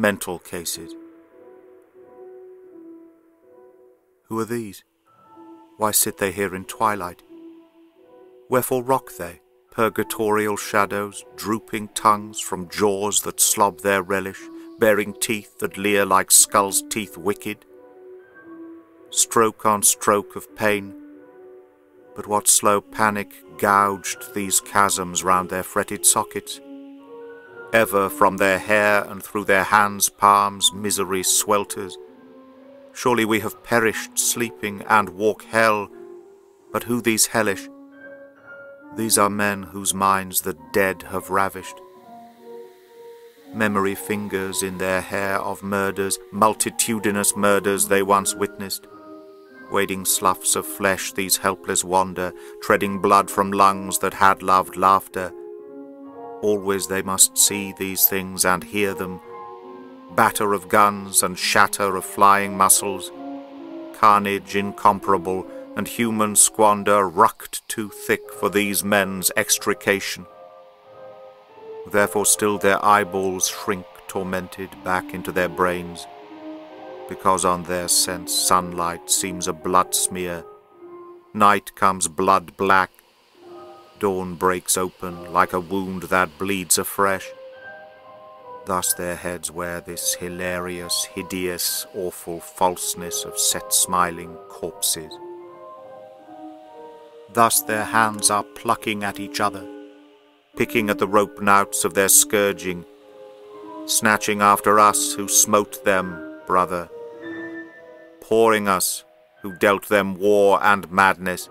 Mental Cases. Who are these? Why sit they here in twilight? Wherefore rock they, purgatorial shadows, drooping tongues from jaws that slob their relish, bearing teeth that leer like skulls' teeth wicked? Stroke on stroke of pain, but what slow panic gouged these chasms round their fretted sockets? Ever from their hair and through their hands' palms misery swelters. Surely we have perished sleeping and walk hell, but who these hellish? These are men whose minds the dead have ravished. Memory fingers in their hair of murders, multitudinous murders they once witnessed. Wading sloughs of flesh these helpless wander, treading blood from lungs that had loved laughter. Always they must see these things and hear them. Batter of guns and shatter of flying muscles. Carnage incomparable and human squander rucked too thick for these men's extrication. Therefore still their eyeballs shrink tormented back into their brains, because on their sense sunlight seems a blood smear. Night comes blood black. Dawn breaks open like a wound that bleeds afresh. Thus their heads wear this hilarious, hideous, awful falseness of set-smiling corpses. Thus their hands are plucking at each other, picking at the rope knouts of their scourging, snatching after us who smote them, brother, pouring us who dealt them war and madness.